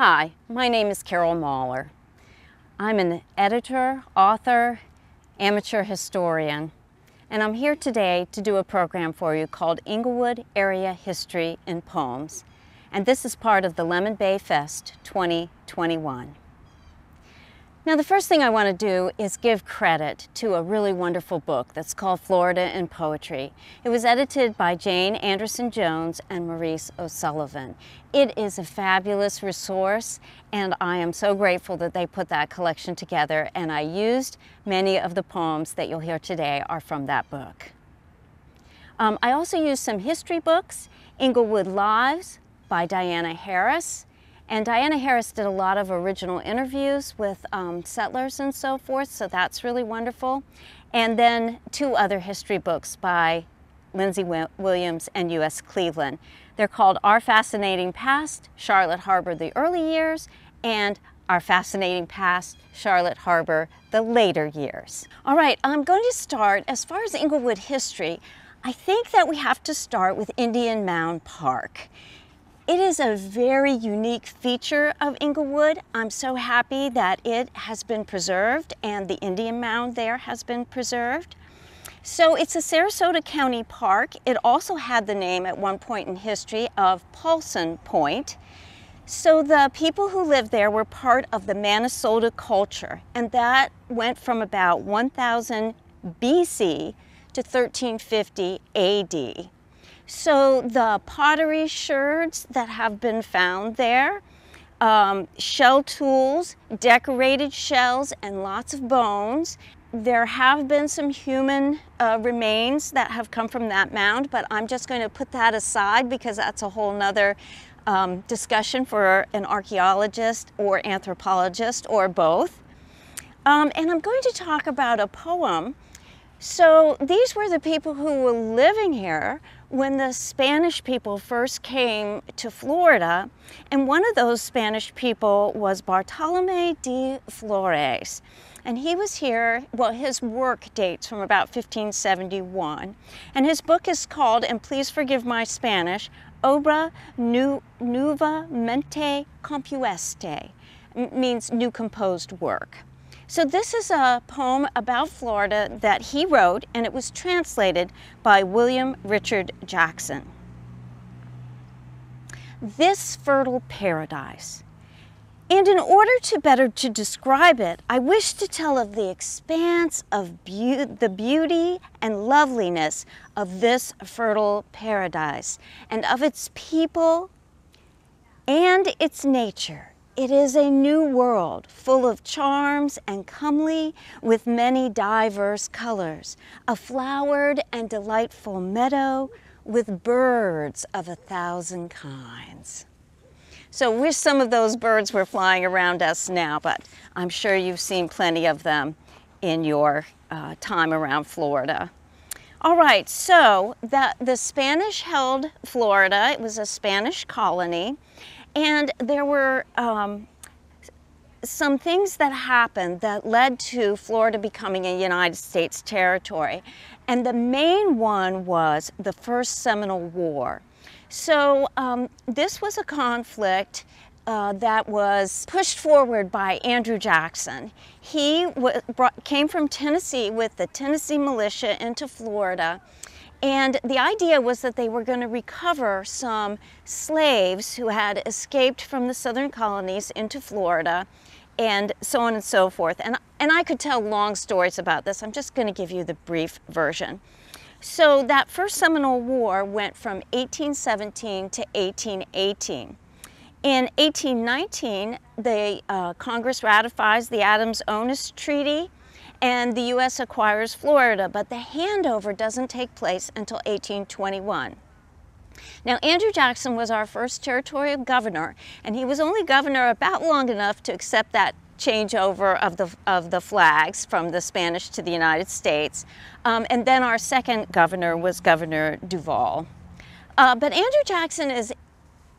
Hi, my name is Carol Mahler. I'm an editor, author, amateur historian, and I'm here today to do a program for you called Inglewood Area History in Poems, and this is part of the Lemon Bay Fest 2021. Now, the first thing I want to do is give credit to a really wonderful book that's called Florida in Poetry. It was edited by Jane Anderson Jones and Maurice O'Sullivan. It is a fabulous resource, and I am so grateful that they put that collection together, and I used many of the poems that you'll hear today are from that book. I also used some history books, Inglewood Lives by Diana Harris. And Diana Harris did a lot of original interviews with settlers and so forth, so that's really wonderful. And then two other history books by Lindsay Williams and U.S. Cleveland. They're called Our Fascinating Past, Charlotte Harbor, the Early Years, and Our Fascinating Past, Charlotte Harbor, the Later Years. All right, I'm going to start, as far as Inglewood history, I think that we have to start with Indian Mound Park. It is a very unique feature of Inglewood. I'm so happy that it has been preserved and the Indian Mound there has been preserved. So it's a Sarasota County park. It also had the name at one point in history of Paulson Point. So the people who lived there were part of the Manasota culture, and that went from about 1000 BC to 1350 AD. So the pottery sherds that have been found there, shell tools, decorated shells, and lots of bones. There have been some human remains that have come from that mound, but I'm just going to put that aside because that's a whole nother discussion for an archaeologist or anthropologist or both. And I'm going to talk about a poem. So these were the people who were living here when the Spanish people first came to Florida, and one of those Spanish people was Bartolome de Flores. And he was here, well, his work dates from about 1571, and his book is called, and please forgive my Spanish, Obra Novamente Compuesta, means new composed work. So this is a poem about Florida that he wrote, and it was translated by William Richard Jackson. This fertile paradise. And in order to better to describe it, I wish to tell of the expanse of the beauty and loveliness of this fertile paradise, and of its people and its nature. It is a new world, full of charms and comely, with many diverse colors, a flowered and delightful meadow with birds of 1,000 kinds. So wish some of those birds were flying around us now, but I'm sure you've seen plenty of them in your time around Florida. All right, so the Spanish held Florida. It was a Spanish colony. And there were some things that happened that led to Florida becoming a United States territory. And the main one was the First Seminole War. So this was a conflict that was pushed forward by Andrew Jackson. He came from Tennessee with the Tennessee militia into Florida. And the idea was that they were going to recover some slaves who had escaped from the southern colonies into Florida, and so on and so forth. And I could tell long stories about this. I'm just going to give you the brief version. So that First Seminole War went from 1817 to 1818. In 1819, the Congress ratifies the Adams-Onis Treaty, and the U.S. acquires Florida, but the handover doesn't take place until 1821. Now, Andrew Jackson was our first territorial governor, and he was only governor about long enough to accept that changeover of the flags from the Spanish to the United States. And then our second governor was Governor Duval. But Andrew Jackson is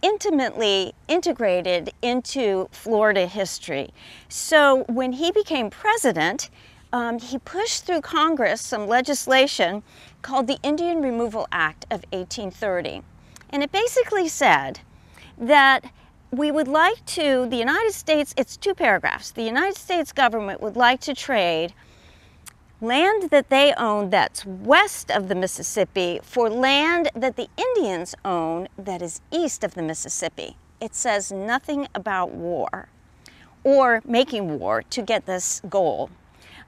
intimately integrated into Florida history. So when he became president, he pushed through Congress some legislation called the Indian Removal Act of 1830. And it basically said that We would like to, the United States, it's two paragraphs, the United States government would like to trade land that they own that's west of the Mississippi for land that the Indians own that is east of the Mississippi. It says nothing about war or making war to get this goal.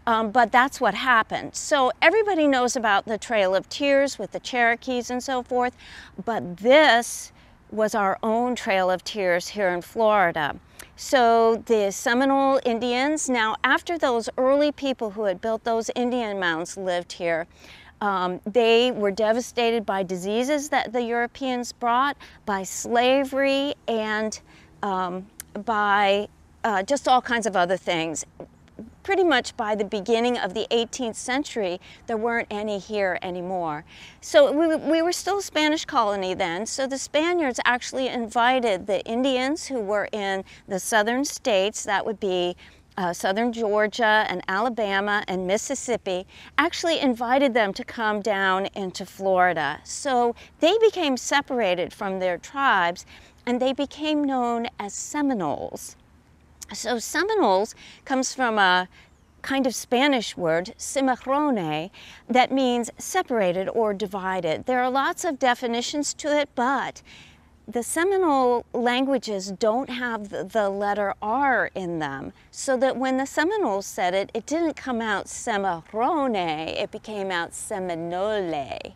But that's what happened. So everybody knows about the Trail of Tears with the Cherokees and so forth, but this was our own Trail of Tears here in Florida. So the Seminole Indians, now after those early people who had built those Indian mounds lived here, they were devastated by diseases that the Europeans brought, by slavery, and by just all kinds of other things. Pretty much by the beginning of the 18th century, there weren't any here anymore. So we were still a Spanish colony then, so the Spaniards actually invited the Indians who were in the southern states, that would be southern Georgia and Alabama and Mississippi, actually invited them to come down into Florida. So they became separated from their tribes and they became known as Seminoles. So Seminoles comes from a kind of Spanish word, cimarrón, that means separated or divided. There are lots of definitions to it, but the Seminole languages don't have the letter R in them, so that when the Seminoles said it, it didn't come out cimarrón, it became out Seminole.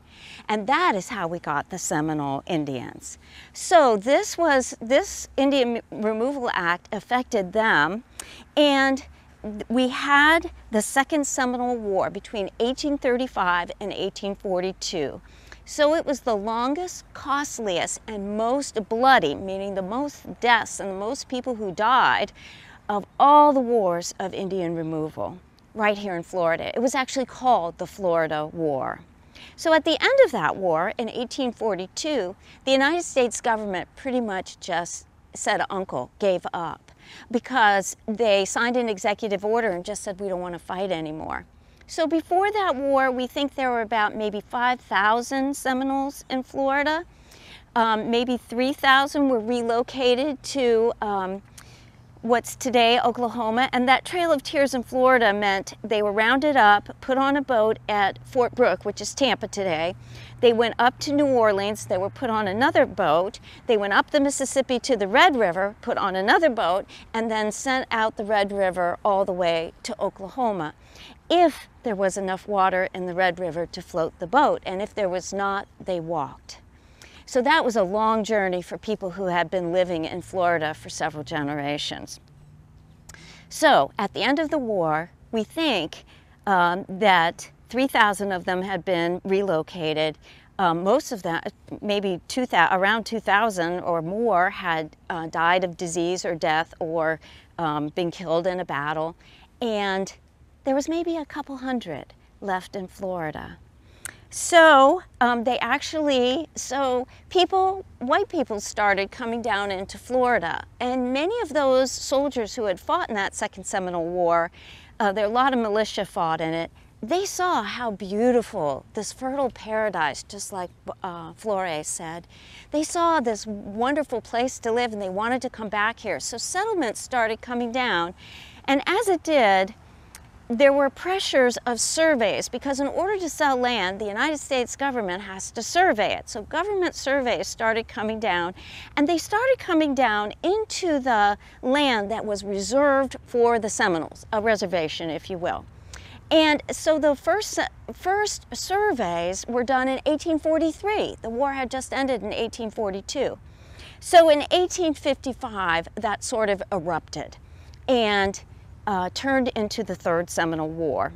And that is how we got the Seminole Indians. So this Indian Removal Act affected them, and we had the Second Seminole War between 1835 and 1842. So it was the longest, costliest, and most bloody, meaning the most deaths and the most people who died, of all the wars of Indian removal right here in Florida. It was actually called the Florida War. So at the end of that war in 1842, the United States government pretty much just said uncle, gave up, because they signed an executive order and just said we don't want to fight anymore. So before that war, we think there were about maybe 5,000 Seminoles in Florida. Maybe 3,000 were relocated to what's today Oklahoma. And that Trail of Tears in Florida meant they were rounded up, put on a boat at Fort Brooke, which is Tampa today. They went up to New Orleans. They were put on another boat. They went up the Mississippi to the Red River, put on another boat, and then sent out the Red River all the way to Oklahoma, if there was enough water in the Red River to float the boat, and if there was not, they walked. So that was a long journey for people who had been living in Florida for several generations. So at the end of the war, we think that 3,000 of them had been relocated. Most of them, maybe around 2,000 or more, had died of disease or death or been killed in a battle. And there was maybe a couple hundred left in Florida. So white people started coming down into Florida. And many of those soldiers who had fought in that Second Seminole War, there are a lot of militia fought in it, they saw how beautiful this fertile paradise, just like Flores said. They saw this wonderful place to live and they wanted to come back here. So settlements started coming down. And as it did, there were pressures of surveys, because in order to sell land, the United States government has to survey it. So government surveys started coming down, and they started coming down into the land that was reserved for the Seminoles, a reservation, if you will. And so the first surveys were done in 1843. The war had just ended in 1842. So in 1855, that sort of erupted and turned into the Third Seminole War.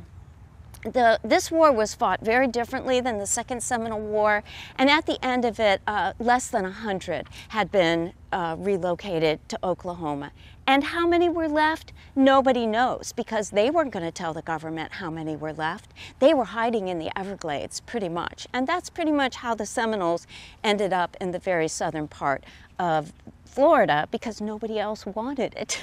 This war was fought very differently than the Second Seminole War, and at the end of it, less than 100 had been relocated to Oklahoma. And how many were left? Nobody knows, because they weren't going to tell the government how many were left. They were hiding in the Everglades, pretty much. And that's pretty much how the Seminoles ended up in the very southern part of Florida, because nobody else wanted it.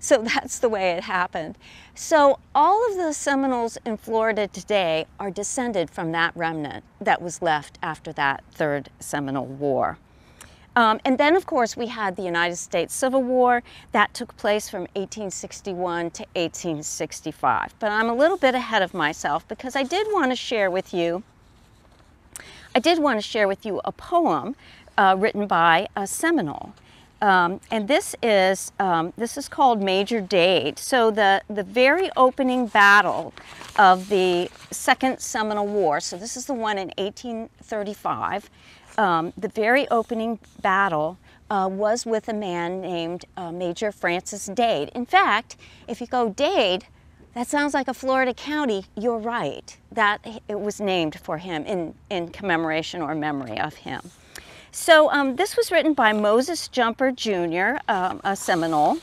So that's the way it happened. So all of the Seminoles in Florida today are descended from that remnant that was left after that Third Seminole War. And then, of course, we had the United States Civil War. That took place from 1861 to 1865. But I'm a little bit ahead of myself because I did want to share with you a poem written by a Seminole. And this is called Major Dade. So the very opening battle of the Second Seminole War, so this is the one in 1835, the very opening battle was with a man named Major Francis Dade. In fact, if you go Dade, that sounds like a Florida county. You're right. That it was named for him in commemoration or memory of him. So this was written by Moses Jumper, Jr., a Seminole.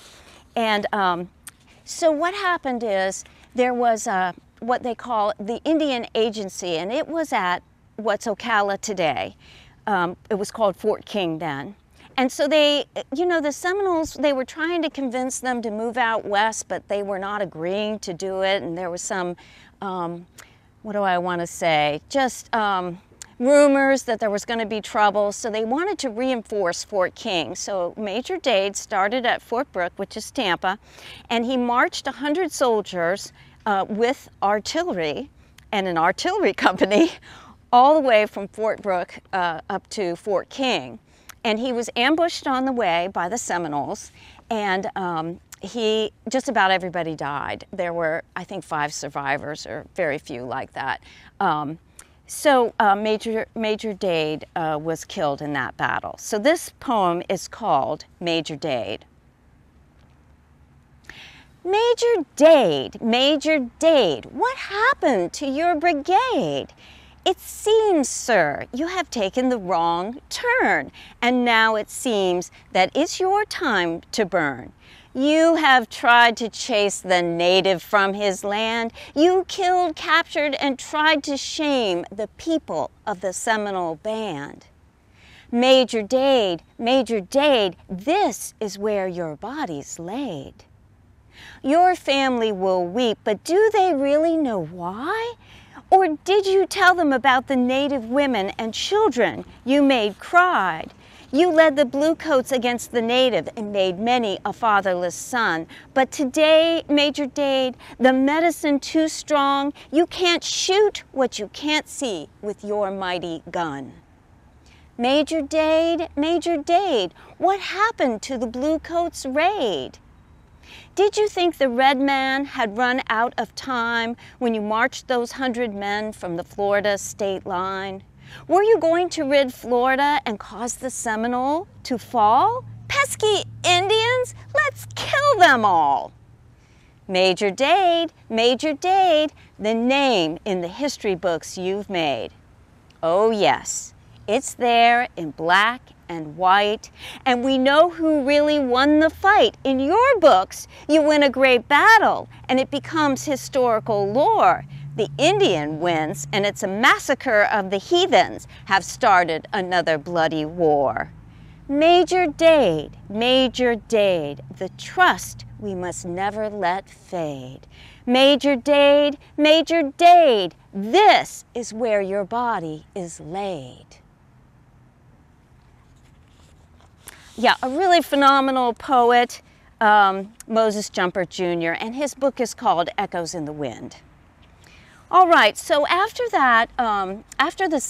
And so what happened is there was what they call the Indian Agency, and it was at what's Ocala today. It was called Fort King then. And so they, you know, the Seminoles, they were trying to convince them to move out west, but they were not agreeing to do it. And there was some, what do I want to say, just rumors that there was going to be trouble. So they wanted to reinforce Fort King. So Major Dade started at Fort Brooke, which is Tampa, and he marched 100 soldiers with artillery and an artillery company all the way from Fort Brooke up to Fort King. And he was ambushed on the way by the Seminoles, and just about everybody died. There were, I think, 5 survivors, or very few like that. So Major Dade was killed in that battle. So this poem is called Major Dade. Major Dade, Major Dade, what happened to your brigade? It seems, sir, you have taken the wrong turn, and now it seems that it's your time to burn. You have tried to chase the native from his land. You killed, captured, and tried to shame the people of the Seminole band. Major Dade, this is where your body's laid. Your family will weep, but do they really know why? Or did you tell them about the native women and children you made cried? You led the bluecoats against the native and made many a fatherless son. But today, Major Dade, the medicine too strong, you can't shoot what you can't see with your mighty gun. Major Dade, what happened to the bluecoats' raid? Did you think the red man had run out of time when you marched those 100 men from the Florida state line? Were you going to rid Florida and cause the Seminole to fall? Pesky Indians, let's kill them all. Major Dade, the name in the history books you've made. Oh yes, it's there in black and white, and we know who really won the fight. In your books, you win a great battle, and it becomes historical lore. The Indian wins, and it's a massacre of the heathens have started another bloody war. Major Dade, the trust we must never let fade. Major Dade, this is where your body is laid. Yeah, a really phenomenal poet, Moses Jumper, Jr., and his book is called Echoes in the Wind. All right, so after that, after the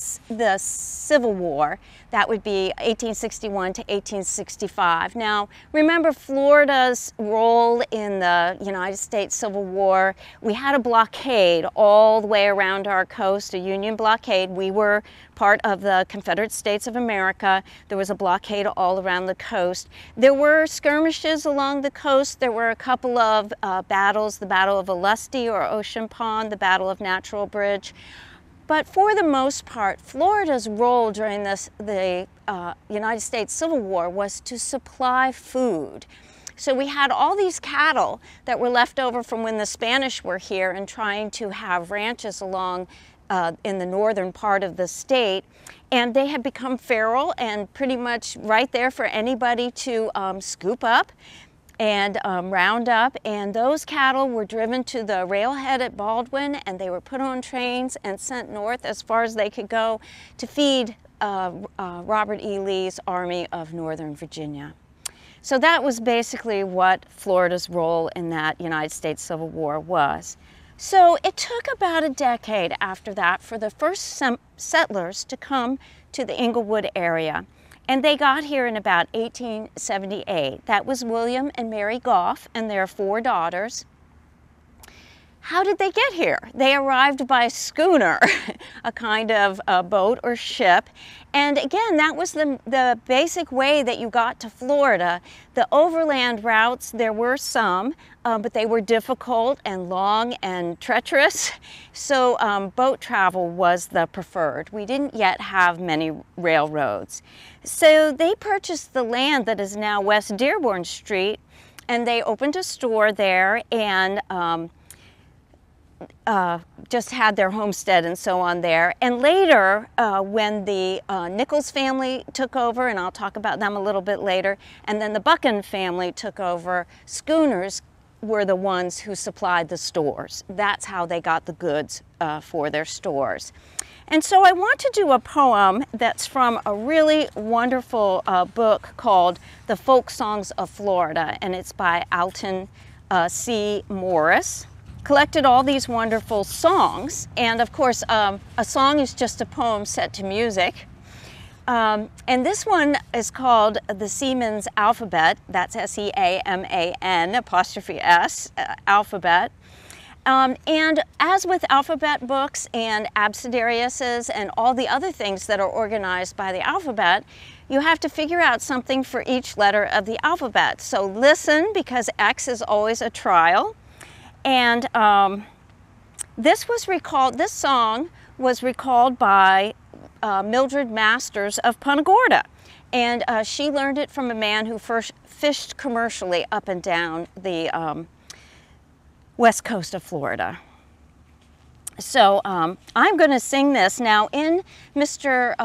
Civil War, that would be 1861 to 1865. Now, remember Florida's role in the United States Civil War. We had a blockade all the way around our coast, a Union blockade. We were part of the Confederate States of America. There was a blockade all around the coast. There were skirmishes along the coast. There were a couple of battles, the Battle of Olustee or Ocean Pond, the Battle of Natural Bridge. But for the most part, Florida's role during the United States Civil War was to supply food. So we had all these cattle that were left over from when the Spanish were here and trying to have ranches along in the northern part of the state, and they had become feral and pretty much right there for anybody to scoop up and round up, and those cattle were driven to the railhead at Baldwin, and they were put on trains and sent north as far as they could go to feed Robert E. Lee's Army of Northern Virginia. So that was basically what Florida's role in that United States Civil War was. So it took about a decade after that for the first settlers to come to the Englewood area. And they got here in about 1878. That was William and Mary Goff and their four daughters. How did they get here? They arrived by schooner, a kind of a boat or ship. And again, that was the basic way that you got to Florida. The overland routes, there were some, but they were difficult and long and treacherous. So boat travel was the preferred. We didn't yet have many railroads. So they purchased the land that is now West Dearborn Street, and they opened a store there and just had their homestead and so on there. And later, when the Nichols family took over, and I'll talk about them a little bit later, and then the Buchan family took over, schooners were the ones who supplied the stores. That's how they got the goods for their stores. And so I want to do a poem that's from a really wonderful book called The Folk Songs of Florida, and it's by Alton C. Morris. Collected all these wonderful songs, and of course a song is just a poem set to music, and this one is called The Seaman's Alphabet. That's S-E-A-M-A-N' alphabet. And as with alphabet books and abecedariuses and all the other things that are organized by the alphabet, you have to figure out something for each letter of the alphabet. So listen, because X is always a trial. And this song was recalled by Mildred Masters of Punta Gorda. And she learned it from a man who first fished commercially up and down the west coast of Florida. So I'm gonna sing this. Now in Mr.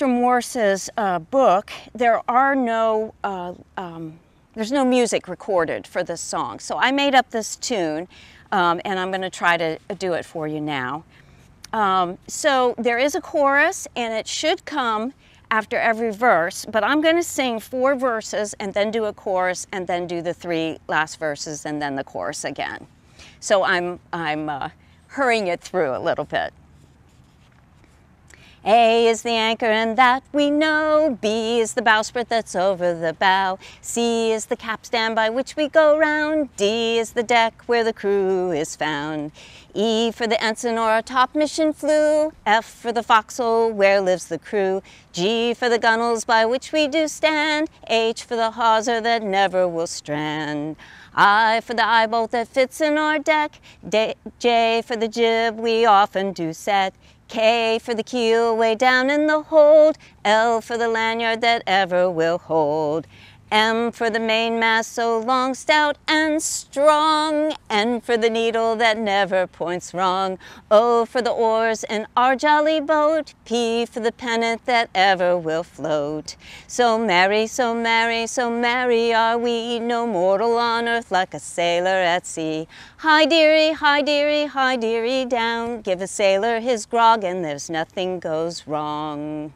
Morris's book, there are no, there's no music recorded for this song. So I made up this tune, and I'm gonna try to do it for you now. So there is a chorus, and it should come after every verse, but I'm gonna sing 4 verses and then do a chorus and then do the 3 last verses and then the chorus again. So I'm hurrying it through a little bit. A is the anchor, and that we know. B is the bowsprit that's over the bow. C is the capstan by which we go round. D is the deck where the crew is found. E for the ensign or our top mission flew. F for the forecastle where lives the crew. G for the gunwales by which we do stand. H for the hawser that never will strand. I for the eye bolt that fits in our deck. J for the jib we often do set. K for the keel way down in the hold. L for the lanyard that ever will hold. M for the mainmast so long, stout, and strong. N for the needle that never points wrong. O for the oars in our jolly boat. P for the pennant that ever will float. So merry, so merry, so merry are we. No mortal on earth like a sailor at sea. Hi dearie, hi dearie, hi dearie down. Give a sailor his grog and there's nothing goes wrong.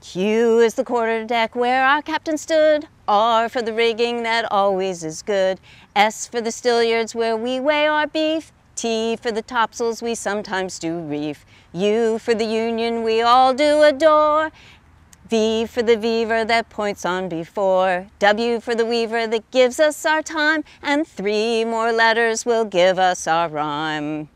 Q is the quarter deck where our captain stood. R for the rigging that always is good. S for the steelyards where we weigh our beef. T for the topsails we sometimes do reef. U for the union we all do adore. V for the beaver that points on before. W for the weaver that gives us our time. And 3 more letters will give us our rhyme.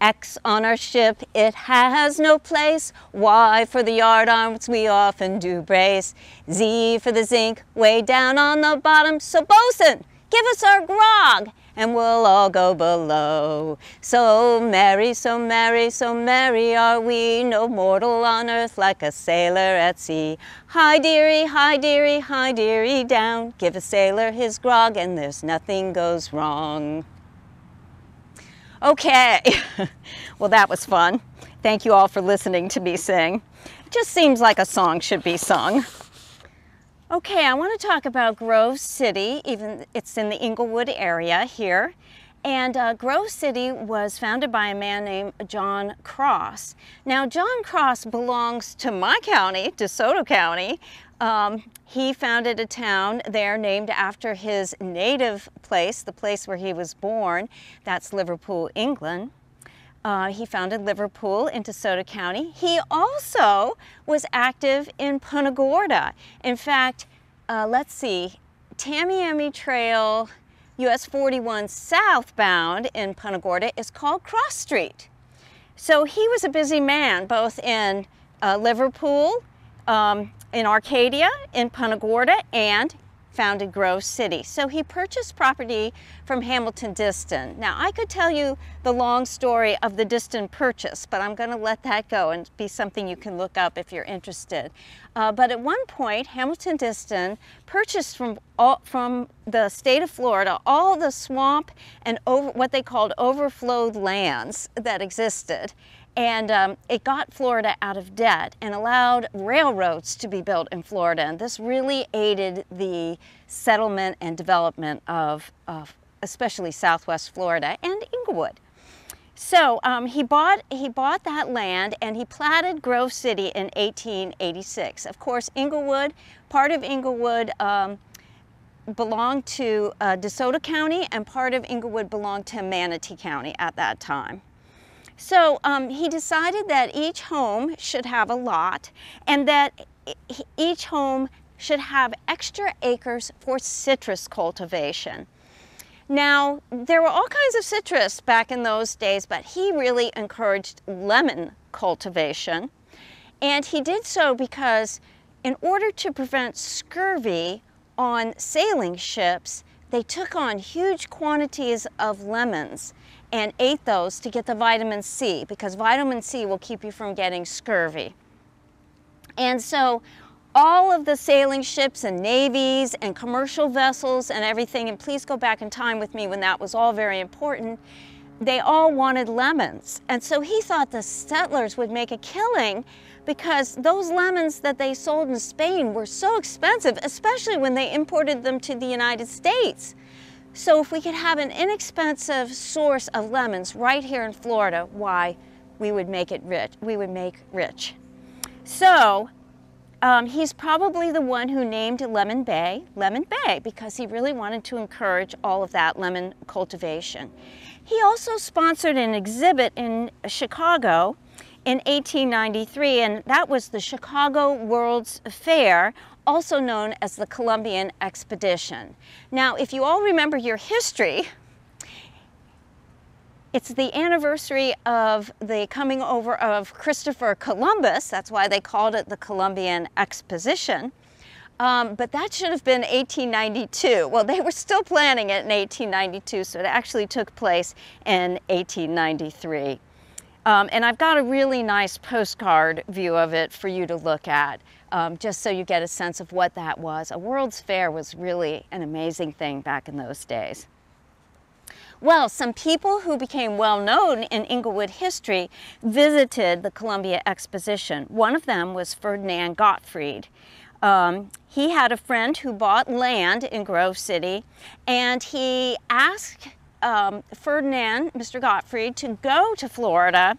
X on our ship, it has no place. Y for the yard arms, we often do brace. Z for the zinc, way down on the bottom. So bosun, give us our grog, and we'll all go below. So merry, so merry, so merry are we. No mortal on earth like a sailor at sea. Hi dearie, hi dearie, hi dearie down. Give a sailor his grog, and there's nothing goes wrong. Okay, well that was fun. Thank you all for listening to me sing. It just seems like a song should be sung. Okay, I want to talk about Grove City, even it's in the Englewood area here. And Grove City was founded by a man named John Cross. Now, John Cross belongs to my county, DeSoto County. He founded a town there named after his native place, the place where he was born. That's Liverpool, England. He founded Liverpool in DeSoto County. He also was active in Punta Gorda. In fact, let's see, Tamiami Trail, US 41 southbound in Punta Gorda is called Cross Street. So he was a busy man, both in Liverpool, in Arcadia, in Punta Gorda, and founded Grove City. So he purchased property from Hamilton Diston. Now, I could tell you the long story of the Diston purchase, but I'm gonna let that go and be something you can look up if you're interested. But at one point, Hamilton Diston purchased from the state of Florida all the swamp and what they called overflowed lands that existed. And it got Florida out of debt and allowed railroads to be built in Florida. And this really aided the settlement and development of especially Southwest Florida and Inglewood. So he bought that land and he platted Grove City in 1886. Of course, Inglewood, part of Inglewood belonged to DeSoto County, and part of Inglewood belonged to Manatee County at that time. So he decided that each home should have a lot and that each home should have extra acres for citrus cultivation. Now, there were all kinds of citrus back in those days, but he really encouraged lemon cultivation. And he did so because in order to prevent scurvy on sailing ships, they took on huge quantities of lemons and ate those to get the vitamin C, because vitamin C will keep you from getting scurvy. And so all of the sailing ships and navies and commercial vessels and everything, and please go back in time with me when that was all very important, they all wanted lemons. And so he thought the settlers would make a killing because those lemons that they sold in Spain were so expensive, especially when they imported them to the United States. So if we could have an inexpensive source of lemons right here in Florida, why, we would make it rich. We would make rich. So he's probably the one who named Lemon Bay, because he really wanted to encourage all of that lemon cultivation. He also sponsored an exhibit in Chicago in 1893, and that was the Chicago World's Fair, also known as the Columbian Expedition. Now, if you all remember your history, it's the anniversary of the coming over of Christopher Columbus. That's why they called it the Columbian Exposition. But that should have been 1892. Well, they were still planning it in 1892, so it actually took place in 1893. And I've got a really nice postcard view of it for you to look at, just so you get a sense of what that was. A World's Fair was really an amazing thing back in those days. Well, some people who became well known in Inglewood history visited the Columbia Exposition. One of them was Ferdinand Gottfried. He had a friend who bought land in Grove City, and he asked Ferdinand, Mr. Gottfried, to go to Florida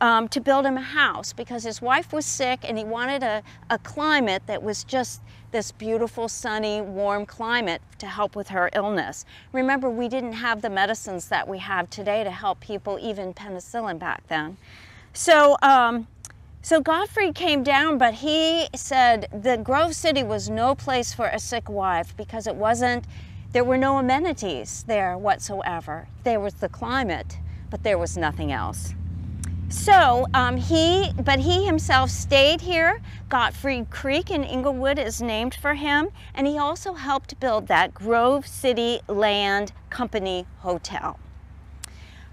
to build him a house, because his wife was sick and he wanted a climate that was just this beautiful, sunny, warm climate to help with her illness. Remember, we didn't have the medicines that we have today to help people, even penicillin back then. So, so Gottfried came down, but he said that Grove City was no place for a sick wife, because it wasn't, there were no amenities there whatsoever. There was the climate, but there was nothing else. So he himself stayed here. Gottfried Creek in Inglewood is named for him, and he also helped build that Grove City Land Company Hotel.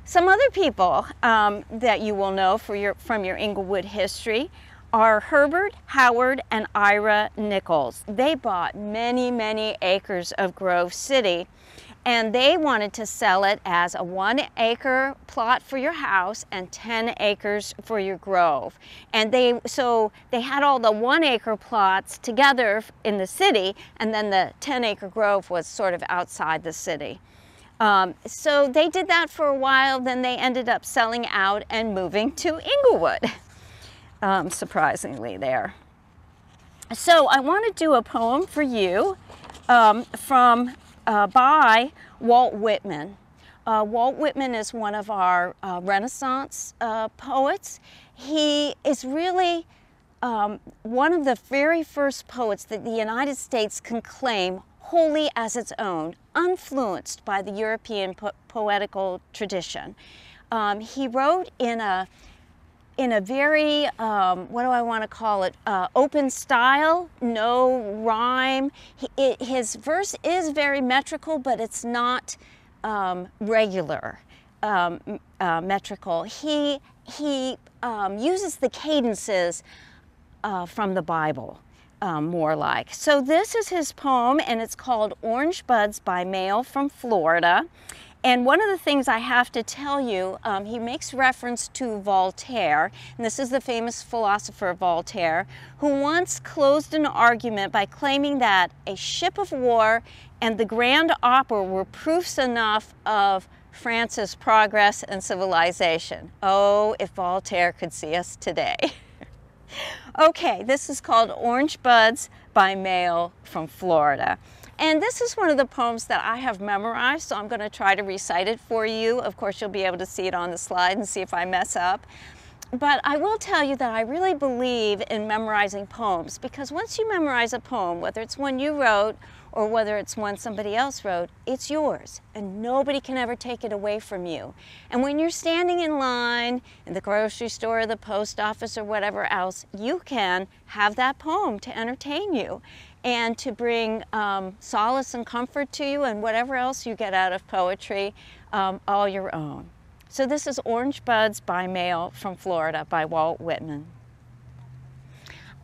Some other people that you will know from your Inglewood history are Herbert, Howard, and Ira Nichols. They bought many, many acres of Grove City, and they wanted to sell it as a 1 acre plot for your house and 10 acres for your grove. And so they had all the 1 acre plots together in the city, and then the 10 acre grove was sort of outside the city. So they did that for a while, then they ended up selling out and moving to Inglewood, surprisingly there. So I want to do a poem for you by Walt Whitman. Walt Whitman is one of our Renaissance poets. He is really one of the very first poets that the United States can claim wholly as its own, unfluenced by the European poetical tradition. He wrote in a very, what do I want to call it, open style, no rhyme. His verse is very metrical, but it's not regular metrical. He uses the cadences from the Bible, more like. So this is his poem, and it's called Orange Buds by Mail from Florida. And one of the things I have to tell you, he makes reference to Voltaire, and this is the famous philosopher Voltaire, who once closed an argument by claiming that a ship of war and the Grand Opera were proofs enough of France's progress and civilization. Oh, if Voltaire could see us today. Okay, this is called Orange Buds by Mail from Florida. And this is one of the poems that I have memorized, so I'm going to try to recite it for you. Of course, you'll be able to see it on the slide and see if I mess up. But I will tell you that I really believe in memorizing poems, because once you memorize a poem, whether it's one you wrote or whether it's one somebody else wrote, it's yours, and nobody can ever take it away from you. And when you're standing in line in the grocery store or the post office or whatever else, you can have that poem to entertain you and to bring solace and comfort to you and whatever else you get out of poetry, all your own. So this is Orange Buds by Mail from Florida by Walt Whitman.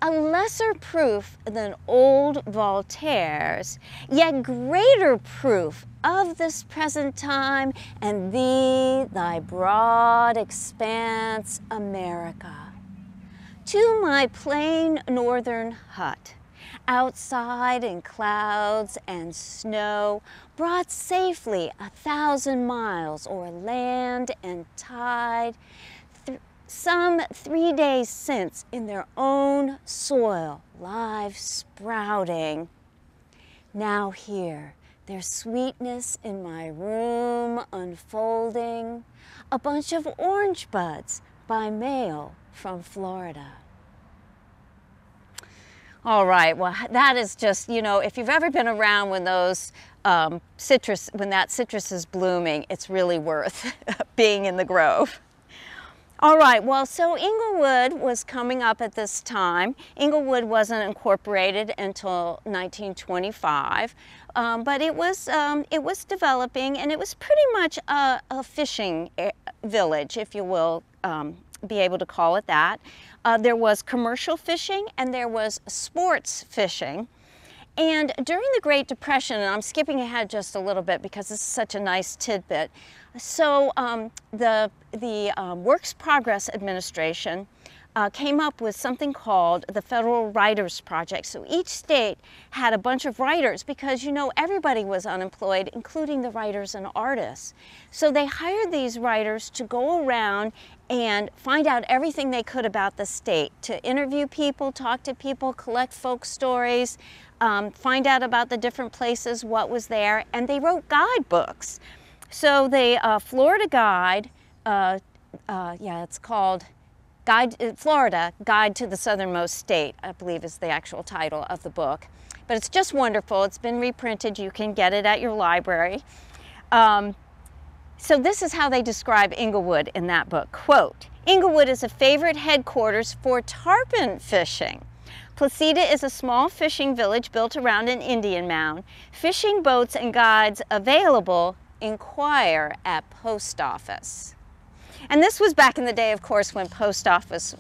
A lesser proof than old Voltaire's, yet greater proof of this present time and thee, thy broad expanse, America. To my plain northern hut, outside in clouds and snow, brought safely 1,000 miles o'er land and tide, some 3 days since in their own soil, live sprouting. Now here, their sweetness in my room unfolding, a bunch of orange buds by mail from Florida. All right, well, that is just, you know, if you've ever been around when those citrus is blooming, it's really worth being in the grove. All right, well, so Inglewood was coming up at this time. Inglewood wasn't incorporated until 1925, but it was developing, and it was pretty much a fishing village, if you will be able to call it that. There was commercial fishing and there was sports fishing. And during the Great Depression, and I'm skipping ahead just a little bit because this is such a nice tidbit. So the Works Progress Administration came up with something called the Federal Writers Project. So each state had a bunch of writers because, you know, everybody was unemployed, including the writers and artists. So they hired these writers to go around and find out everything they could about the state, to interview people, talk to people, collect folk stories, find out about the different places, what was there, and they wrote guidebooks. So the Florida Guide, yeah, it's called Florida Guide to the Southernmost State, I believe is the actual title of the book. But it's just wonderful. It's been reprinted. You can get it at your library. So this is how they describe Inglewood in that book. Quote, "Inglewood is a favorite headquarters for tarpon fishing. Placida is a small fishing village built around an Indian mound. Fishing boats and guides available. Inquire at post office." And this was back in the day, of course, when post offices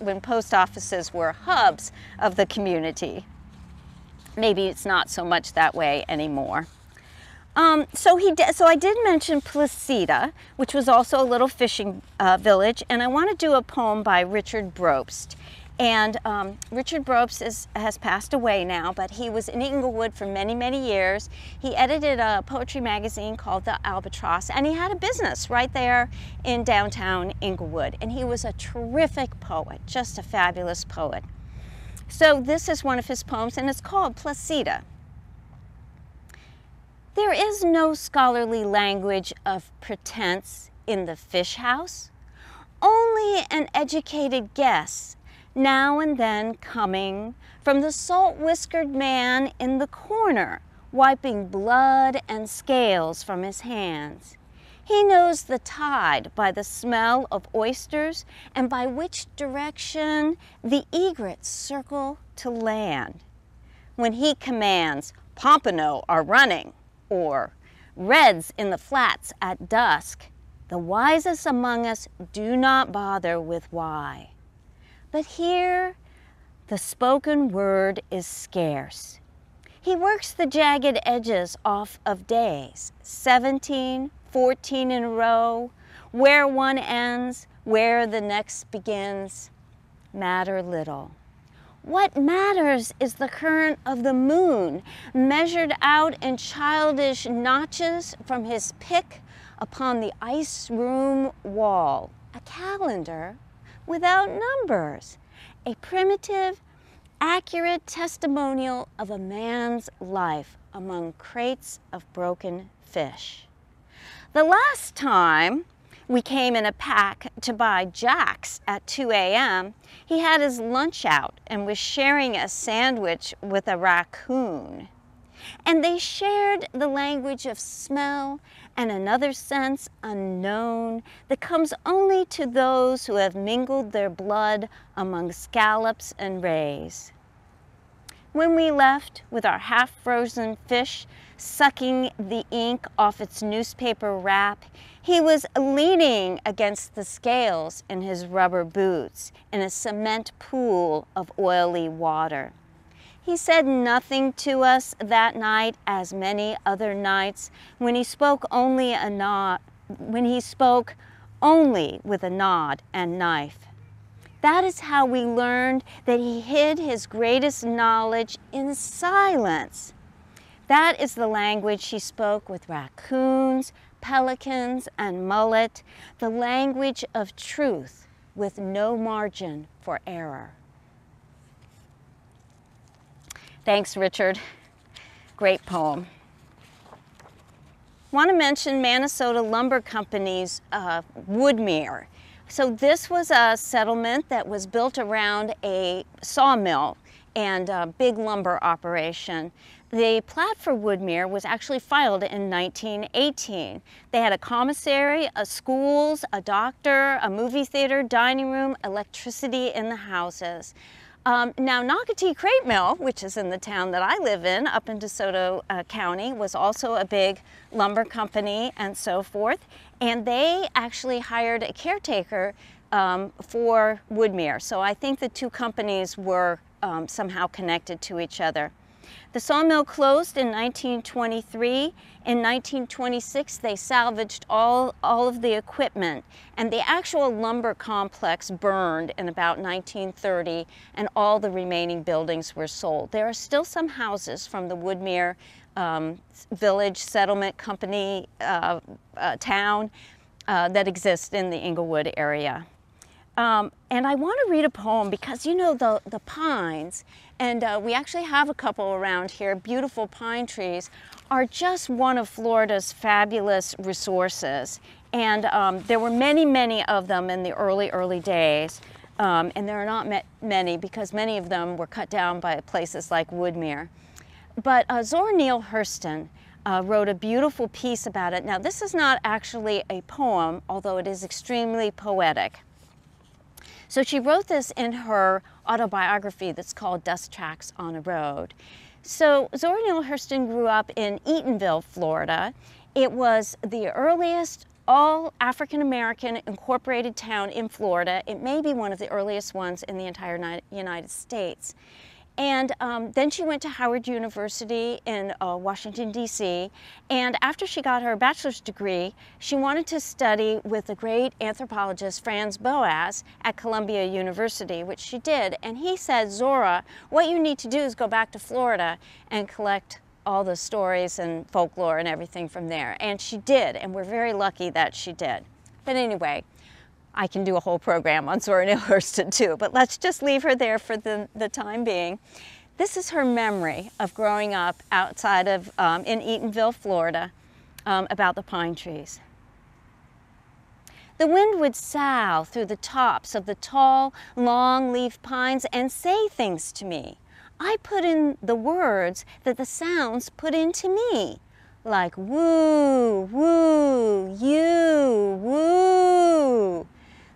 were hubs of the community. Maybe it's not so much that way anymore. So I did mention Placida, which was also a little fishing village, and I want to do a poem by Richard Brobst. And Richard Brobst has passed away now, but he was in Inglewood for many, many years. He edited a poetry magazine called The Albatross, and he had a business right there in downtown Inglewood. And he was a terrific poet, just a fabulous poet. So this is one of his poems, and it's called Placida. There is no scholarly language of pretense in the fish house, only an educated guess now and then coming from the salt-whiskered man in the corner, wiping blood and scales from his hands. He knows the tide by the smell of oysters and by which direction the egrets circle to land. When he commands, pompano are running, or reds in the flats at dusk, the wisest among us do not bother with why. But here, the spoken word is scarce. He works the jagged edges off of days, 17, 14 in a row, where one ends, where the next begins, matter little. What matters is the current of the moon, measured out in childish notches from his pick upon the ice room wall, a calendar without numbers, a primitive, accurate testimonial of a man's life among crates of broken fish. The last time we came in a pack to buy Jack's at 2 a.m., he had his lunch out and was sharing a sandwich with a raccoon. And they shared the language of smell and another sense unknown that comes only to those who have mingled their blood among scallops and rays. When we left with our half-frozen fish sucking the ink off its newspaper wrap, he was leaning against the scales in his rubber boots in a cement pool of oily water. He said nothing to us that night, as many other nights, when he spoke only with a nod and knife. That is how we learned that he hid his greatest knowledge in silence. That is the language he spoke with raccoons, pelicans, and mullet, the language of truth with no margin for error. Thanks, Richard. Great poem. Want to mention Manasota Lumber Company's Woodmere. So this was a settlement that was built around a sawmill and a big lumber operation. The plat for Woodmere was actually filed in 1918. They had a commissary, a schools, a doctor, a movie theater, dining room, electricity in the houses. Now, Nocatee Crate Mill, which is in the town that I live in, up in DeSoto County, was also a big lumber company and so forth. And they actually hired a caretaker for Woodmere. So I think the two companies were somehow connected to each other. The sawmill closed in 1923. In 1926, they salvaged all of the equipment, and the actual lumber complex burned in about 1930, and all the remaining buildings were sold. There are still some houses from the Woodmere Village Settlement Company town that exist in the Inglewood area. And I want to read a poem because, you know, the pines, and we actually have a couple around here, beautiful pine trees, are just one of Florida's fabulous resources. And there were many, many of them in the early days. And there are not many because many of them were cut down by places like Woodmere. But Zora Neale Hurston wrote a beautiful piece about it. Now, this is not actually a poem, although it is extremely poetic. So she wrote this in her autobiography that's called Dust Tracks on a Road. So Zora Neale Hurston grew up in Eatonville, Florida. It was the earliest all African-American incorporated town in Florida. It may be one of the earliest ones in the entire United States. And then she went to Howard University in Washington, D.C. And after she got her bachelor's degree, she wanted to study with the great anthropologist Franz Boas at Columbia University, which she did. And he said, Zora, what you need to do is go back to Florida and collect all the stories and folklore and everything from there. And she did, and we're very lucky that she did. But anyway, I can do a whole program on Zora Neale Hurston too, but let's just leave her there for the time being. This is her memory of growing up outside of, in Eatonville, Florida, about the pine trees. The wind would sough through the tops of the tall, long-leaf pines and say things to me. I put in the words that the sounds put into me, like woo, woo, you, woo.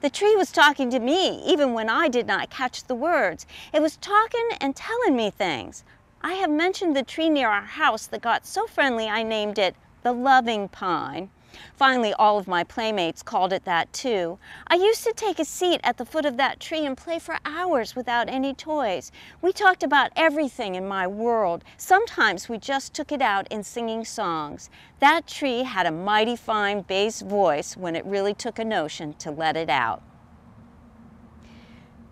The tree was talking to me, even when I did not catch the words. It was talking and telling me things. I have mentioned the tree near our house that got so friendly I named it the Loving Pine. Finally, all of my playmates called it that too. I used to take a seat at the foot of that tree and play for hours without any toys. We talked about everything in my world. Sometimes we just took it out in singing songs. That tree had a mighty fine bass voice when it really took a notion to let it out.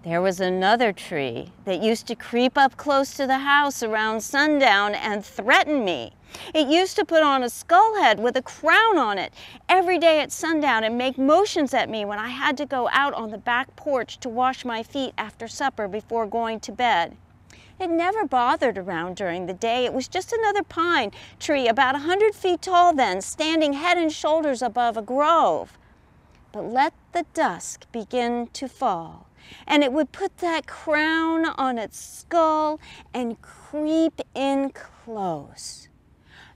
There was another tree that used to creep up close to the house around sundown and threaten me. It used to put on a skull head with a crown on it every day at sundown and make motions at me when I had to go out on the back porch to wash my feet after supper before going to bed. It never bothered around during the day. It was just another pine tree about 100 feet tall then, standing head and shoulders above a grove. But let the dusk begin to fall, and it would put that crown on its skull and creep in close.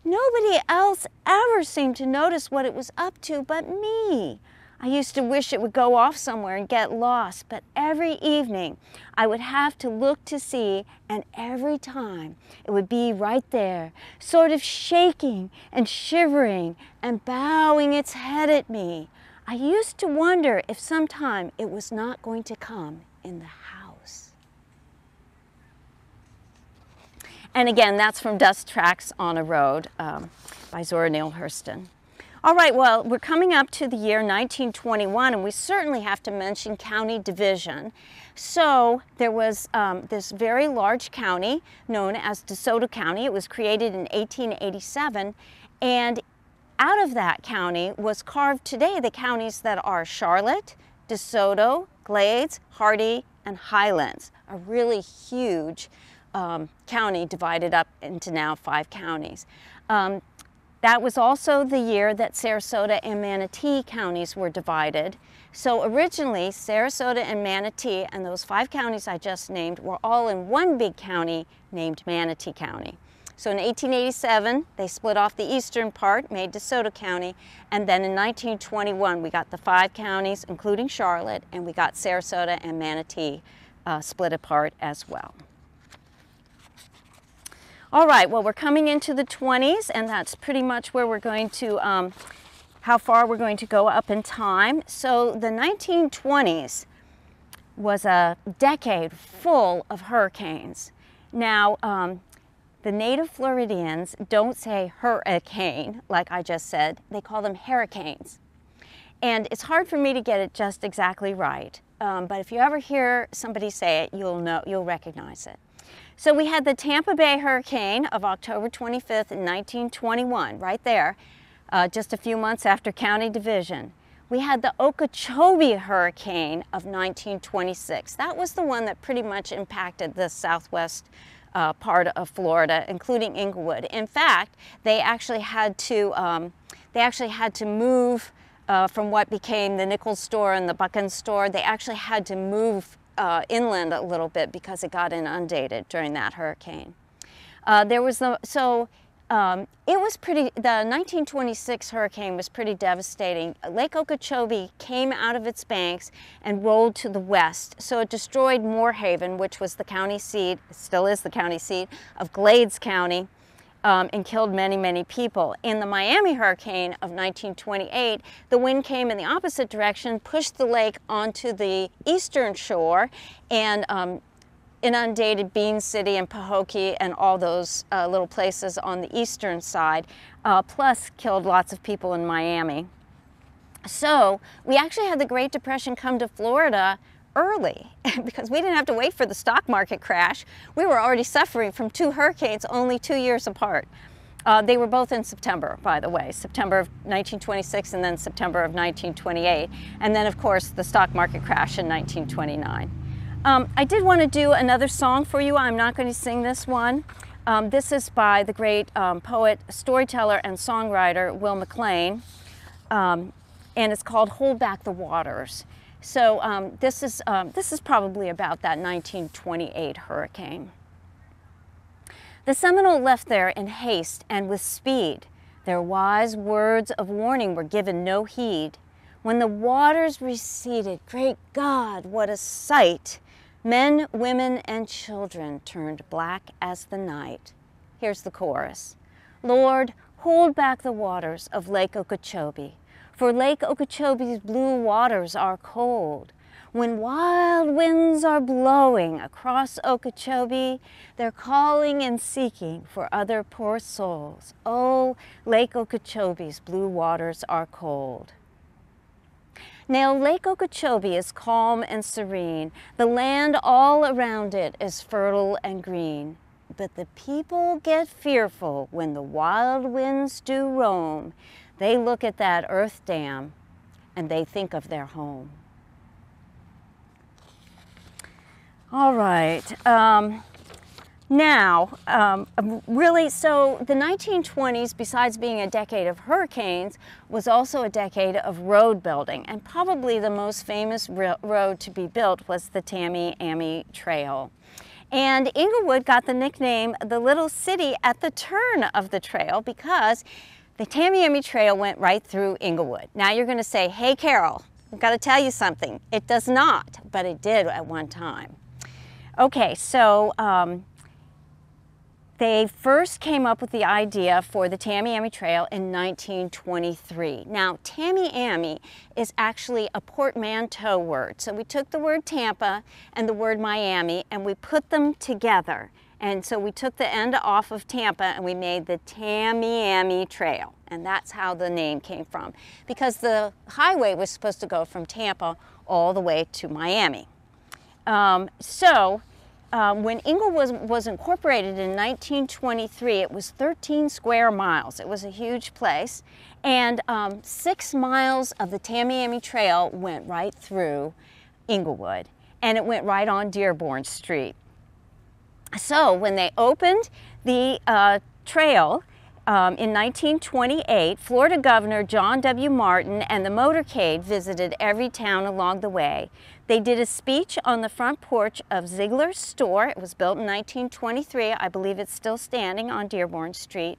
Nobody else ever seemed to notice what it was up to but me. I used to wish it would go off somewhere and get lost, but every evening I would have to look to see, and every time it would be right there, sort of shaking and shivering and bowing its head at me. I used to wonder if sometime it was not going to come in the house. And again, that's from Dust Tracks on a Road by Zora Neale Hurston. All right, well, we're coming up to the year 1921, and we certainly have to mention county division. So there was this very large county known as DeSoto County. It was created in 1887, and out of that county was carved today the counties that are Charlotte, DeSoto, Glades, Hardy, and Highlands, a really huge county divided up into now 5 counties. That was also the year that Sarasota and Manatee counties were divided. So originally, Sarasota and Manatee and those 5 counties I just named were all in one big county named Manatee County. So in 1887, they split off the eastern part, made DeSoto County, and then in 1921, we got the 5 counties, including Charlotte, and we got Sarasota and Manatee split apart as well. All right, well, we're coming into the 20s, and that's pretty much where we're going to, how far we're going to go up in time. So the 1920s was a decade full of hurricanes. Now, the native Floridians don't say hurricane, like I just said. They call them hurricanes. And it's hard for me to get it just exactly right. But if you ever hear somebody say it, you'll know, you'll recognize it. So we had the Tampa Bay hurricane of October 25th, 1921, right there, just a few months after county division. We had the Okeechobee hurricane of 1926. That was the one that pretty much impacted the Southwest part of Florida, including Inglewood. In fact, they actually had to move from what became the Nichols store and the Buchan store. They actually had to move inland a little bit because it got inundated during that hurricane. The 1926 hurricane was pretty devastating. Lake Okeechobee came out of its banks and rolled to the west, so it destroyed Moorhaven, which was the county seat, still is the county seat, of Glades County, and killed many, many people. In the Miami hurricane of 1928, the wind came in the opposite direction, pushed the lake onto the eastern shore, and inundated Bean City and Pahokee and all those little places on the eastern side, plus killed lots of people in Miami. So we actually had the Great Depression come to Florida early because we didn't have to wait for the stock market crash. We were already suffering from two hurricanes only 2 years apart. They were both in September, by the way, September of 1926 and then September of 1928. And then, of course, the stock market crash in 1929. I did want to do another song for you. I'm not going to sing this one. This is by the great poet, storyteller, and songwriter Will MacLane. And it's called Hold Back the Waters. So this is probably about that 1928 hurricane. The Seminole left there in haste and with speed. Their wise words of warning were given no heed. When the waters receded, great God, what a sight! Men, women, and children turned black as the night. Here's the chorus. Lord, hold back the waters of Lake Okeechobee, for Lake Okeechobee's blue waters are cold. When wild winds are blowing across Okeechobee, they're calling and seeking for other poor souls. Oh, Lake Okeechobee's blue waters are cold. Now, Lake Okeechobee is calm and serene. The land all around it is fertile and green. But the people get fearful when the wild winds do roam. They look at that earth dam and they think of their home. All right, now, really, so the 1920s, besides being a decade of hurricanes, was also a decade of road building. And probably the most famous road to be built was the Tamiami Trail. And Inglewood got the nickname, the little city at the turn of the trail, because the Tamiami Trail went right through Inglewood. Now you're going to say, hey, Carol, I've got to tell you something. It does not, but it did at one time. Okay, so they first came up with the idea for the Tamiami Trail in 1923. Now, Tamiami is actually a portmanteau word. So we took the word Tampa and the word Miami and we put them together. And so we took the end off of Tampa and we made the Tamiami Trail. And that's how the name came from, because the highway was supposed to go from Tampa all the way to Miami. When Inglewood was incorporated in 1923, it was 13 square miles. It was a huge place. And 6 miles of the Tamiami Trail went right through Inglewood. And it went right on Dearborn Street. So when they opened the trail in 1928, Florida Governor John W. Martin and the motorcade visited every town along the way. They did a speech on the front porch of Ziegler's store. It was built in 1923. I believe it's still standing on Dearborn Street.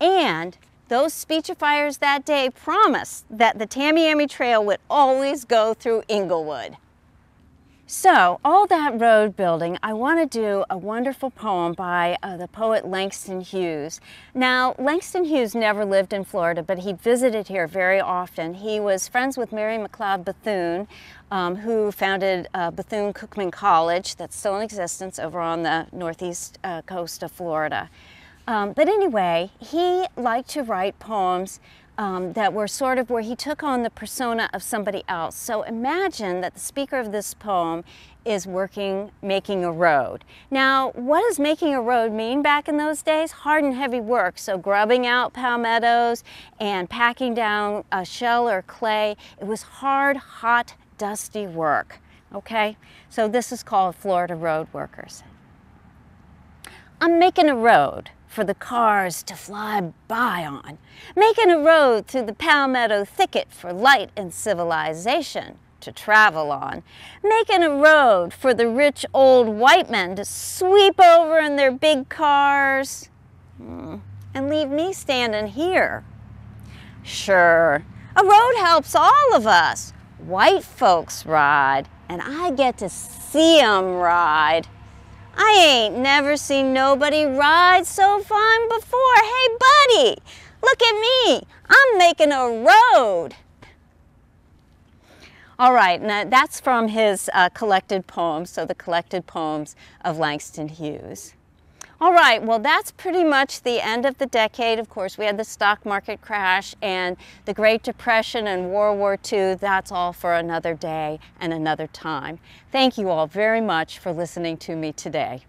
And those speechifiers that day promised that the Tamiami Trail would always go through Inglewood. So, all that road building, I want to do a wonderful poem by the poet Langston Hughes. Now, Langston Hughes never lived in Florida, but he visited here very often. He was friends with Mary McLeod Bethune, who founded Bethune-Cookman College, that's still in existence over on the northeast coast of Florida. But anyway, he liked to write poems that were sort of where he took on the persona of somebody else. So imagine that the speaker of this poem is making a road. Now, what does making a road mean back in those days? Hard and heavy work, so grubbing out palmettos and packing down a shell or clay. It was hard, hot, dusty work, okay? So this is called Florida Road Workers. I'm making a road for the cars to fly by on, making a road through the palmetto thicket for light and civilization to travel on, making a road for the rich old white men to sweep over in their big cars and leave me standing here. Sure, a road helps all of us. White folks ride, and I get to see them ride. I ain't never seen nobody ride so fine before. Hey, buddy, look at me. I'm making a road. All right, now that's from his collected poems, so the collected poems of Langston Hughes. All right, well, that's pretty much the end of the decade. Of course, we had the stock market crash and the Great Depression and World War II. That's all for another day and another time. Thank you all very much for listening to me today.